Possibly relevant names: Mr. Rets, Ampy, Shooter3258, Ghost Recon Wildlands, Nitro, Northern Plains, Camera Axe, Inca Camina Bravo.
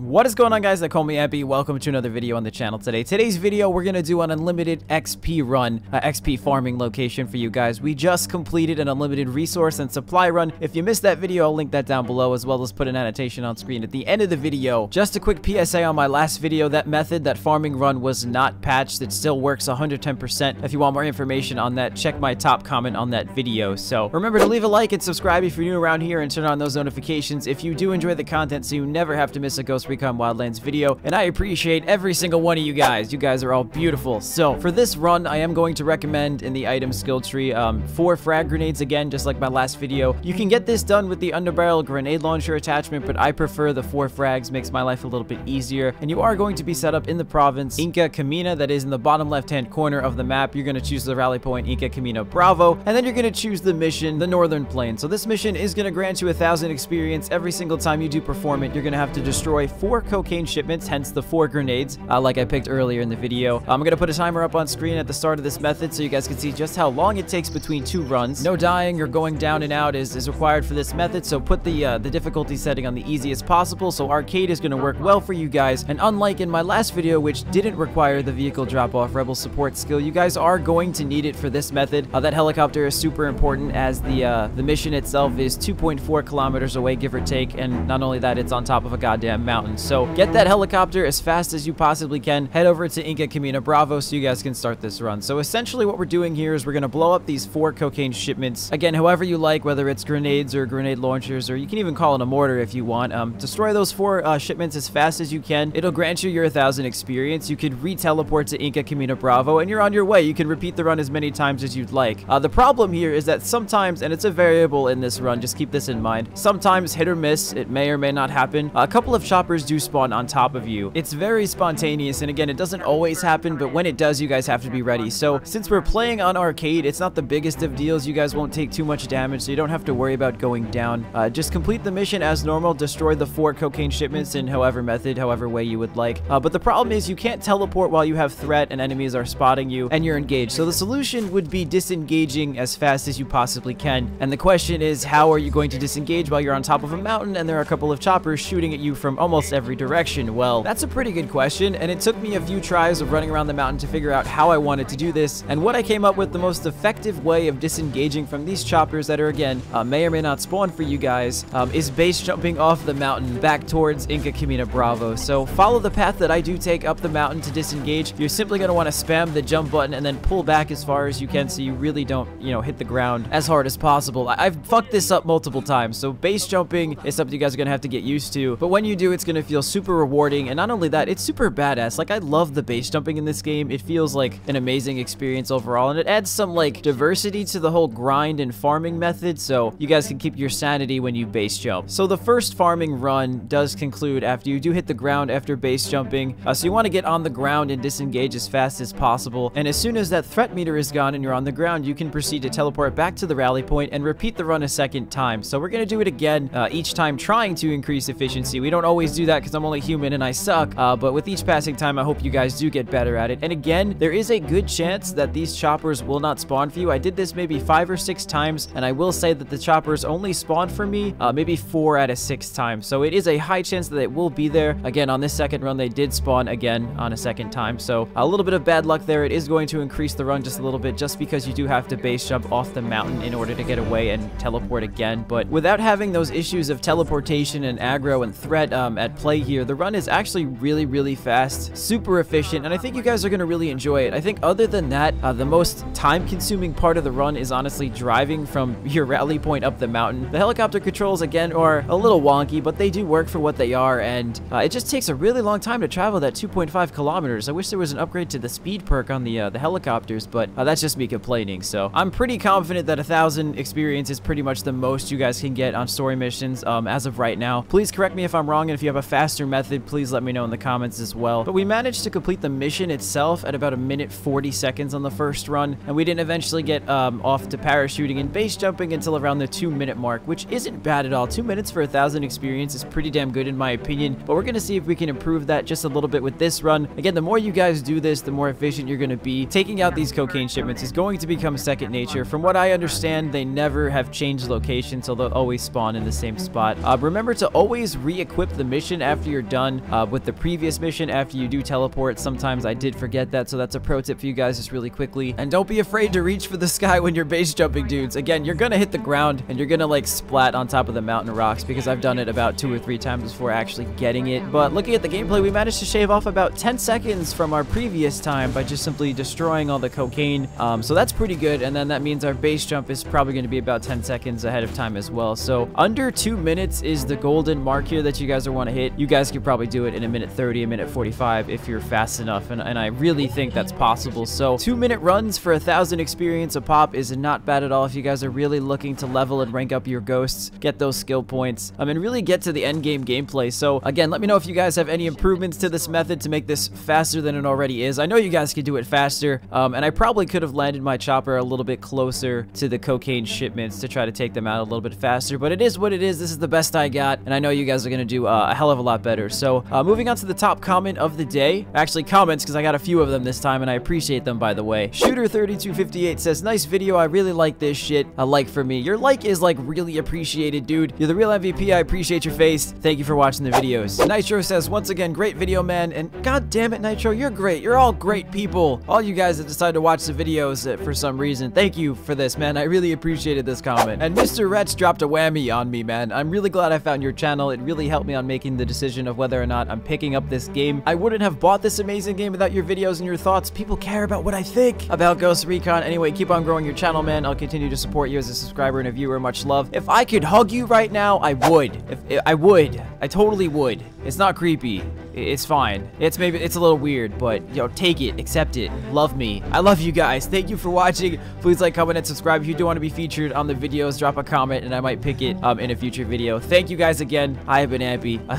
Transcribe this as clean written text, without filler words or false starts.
What is going on, guys? They call me Ampy. Welcome to another video on the channel today. Today's video, we're gonna do an unlimited XP run, XP farming location for you guys. We just completed an unlimited resource and supply run. If you missed that video, I'll link that down below, as well as put an annotation on screen at the end of the video. Just a quick PSA on my last video, that method, that farming run, was not patched. It still works 110%. If you want more information on that, check my top comment on that video. So remember to leave a like and subscribe if you're new around here, and turn on those notifications if you do enjoy the content so you never have to miss a Ghost Recon Wildlands video. And I appreciate every single one of you guys. You guys are all beautiful. So for this run, I am going to recommend in the item skill tree 4 frag grenades, again, just like my last video. You can get this done with the underbarrel grenade launcher attachment, but I prefer the 4 frags. Makes my life a little bit easier. And you are going to be set up in the province Inca Camina, that is in the bottom left-hand corner of the map. You're going to choose the rally point Inca Camina Bravo, and then you're going to choose the mission, the Northern Plains. So this mission is going to grant you 1,000 experience every single time you do perform it. You're going to have to destroy 4 cocaine shipments, hence the 4 grenades, like I picked earlier in the video. I'm gonna put a timer up on screen at the start of this method so you guys can see just how long it takes between 2 runs. No dying or going down and out is required for this method, so put the difficulty setting on the easiest possible. So arcade is gonna work well for you guys, and unlike in my last video, which didn't require the vehicle drop-off rebel support skill, you guys are going to need it for this method. That helicopter is super important, as the mission itself is 2.4 kilometers away, give or take, and not only that, it's on top of a goddamn mountain. So get that helicopter as fast as you possibly can. Head over to Inca Camina Bravo so you guys can start this run. So essentially what we're doing here is we're going to blow up these 4 cocaine shipments. Again, however you like, whether it's grenades or grenade launchers, or you can even call it a mortar if you want. Destroy those 4 shipments as fast as you can. It'll grant you your 1,000 experience. You could re-teleport to Inca Camina Bravo and you're on your way. You can repeat the run as many times as you'd like. The problem here is that sometimes, and it's a variable in this run, just keep this in mind, sometimes hit or miss, it may or may not happen. A couple of choppers do spawn on top of you. It's very spontaneous, and again, it doesn't always happen, but when it does, you guys have to be ready. So since we're playing on arcade, it's not the biggest of deals. You guys won't take too much damage, so you don't have to worry about going down. Just complete the mission as normal, destroy the 4 cocaine shipments in however method, however way you would like. But the problem is you can't teleport while you have threat and enemies are spotting you and you're engaged. So the solution would be disengaging as fast as you possibly can. And the question is, how are you going to disengage while you're on top of a mountain and there are a couple of choppers shooting at you from almost every direction? Well, that's a pretty good question, and it took me a few tries of running around the mountain to figure out how I wanted to do this. And what I came up with, the most effective way of disengaging from these choppers that are, again, may or may not spawn for you guys, is base jumping off the mountain back towards Inca Camina Bravo. So follow the path that I do take up the mountain to disengage. You're simply going to want to spam the jump button and then pull back as far as you can so you really don't, you know, hit the ground as hard as possible. I've fucked this up multiple times, so base jumping is something you guys are going to have to get used to, but when you do, it's going to feel super rewarding. And not only that, it's super badass. Like, I love the base jumping in this game. It feels like an amazing experience overall, and it adds some like diversity to the whole grind and farming method, so you guys can keep your sanity when you base jump. So the first farming run does conclude after you do hit the ground after base jumping, so you want to get on the ground and disengage as fast as possible. And as soon as that threat meter is gone and you're on the ground, you can proceed to teleport back to the rally point and repeat the run a second time. So we're going to do it again, each time trying to increase efficiency. We don't always do that because I'm only human and I suck, but with each passing time, I hope you guys do get better at it. And again, there is a good chance that these choppers will not spawn for you. I did this maybe 5 or 6 times, and I will say that the choppers only spawned for me maybe 4 out of 6 times, so it is a high chance that it will be there. Again, on this second run, they did spawn again on a second time, so a little bit of bad luck there. It is going to increase the run just a little bit, just because you do have to base jump off the mountain in order to get away and teleport again. But without having those issues of teleportation and aggro and threat at play here, the run is actually really fast, super efficient, and I think you guys are going to really enjoy it. I think other than that, the most time-consuming part of the run is honestly driving from your rally point up the mountain. The helicopter controls, again, are a little wonky, but they do work for what they are, and it just takes a really long time to travel that 2.5 kilometers. I wish there was an upgrade to the speed perk on the helicopters, but that's just me complaining. So I'm pretty confident that 1,000 experience is pretty much the most you guys can get on story missions as of right now. Please correct me if I'm wrong, and if you have a faster method, please let me know in the comments as well. But we managed to complete the mission itself at about 1 minute 40 seconds on the first run, and we didn't eventually get off to parachuting and base jumping until around the 2-minute mark, which isn't bad at all. 2 minutes for 1,000 experience is pretty damn good in my opinion, but we're gonna see if we can improve that just a little bit with this run. Again, the more you guys do this, the more efficient you're gonna be. Taking out these cocaine shipments is going to become second nature. From what I understand, they never have changed location, so they'll always spawn in the same spot. Remember to always re-equip the mission mission after you're done with the previous mission after you do teleport. Sometimes I did forget that, so that's a pro tip for you guys just really quickly. And don't be afraid to reach for the sky when you're base jumping, dudes. Again, you're gonna hit the ground and you're gonna like splat on top of the mountain rocks, because I've done it about 2 or 3 times before actually getting it. But looking at the gameplay, we managed to shave off about 10 seconds from our previous time by just simply destroying all the cocaine. So that's pretty good. And then that means our base jump is probably going to be about 10 seconds ahead of time as well. So under 2 minutes is the golden mark here that you guys are want to hit. You guys could probably do it in 1:30, 1:45 if you're fast enough. And I really think that's possible. So 2-minute runs for 1,000 experience a pop is not bad at all if you guys are really looking to level and rank up your ghosts, get those skill points, and really get to the end game gameplay. So again, let me know if you guys have any improvements to this method to make this faster than it already is. I know you guys could do it faster, and I probably could have landed my chopper a little bit closer to the cocaine shipments to try to take them out a little bit faster, but it is what it is. This is the best I got, and I know you guys are going to do a hell of a lot better. So moving on to the top comment of the day, actually comments, because I got a few of them this time, and I appreciate them, by the way. Shooter3258 says, nice video, I really like this shit, a like for me. Your like is like really appreciated, dude. You're the real MVP, I appreciate your face. Thank you for watching the videos. Nitro says, once again, great video, man, and god damn it, Nitro, you're great. You're all great people. All you guys that decide to watch the videos for some reason, thank you for this, man. I really appreciated this comment. And Mr. Rets dropped a whammy on me, man. I'm really glad I found your channel. It really helped me on making the decision of whether or not I'm picking up this game. I wouldn't have bought this amazing game without your videos and your thoughts. People care about what I think about Ghost Recon. Anyway, keep on growing your channel, man. I'll continue to support you as a subscriber and a viewer. Much love. If I could hug you right now, I would. I would. I totally would. It's not creepy. It's fine. It's a little weird, but yo, take it, accept it, love me. I love you guys. Thank you for watching. Please like, comment, and subscribe. If you do want to be featured on the videos, drop a comment and I might pick it in a future video. Thank you guys again. I have been Ampy. I'll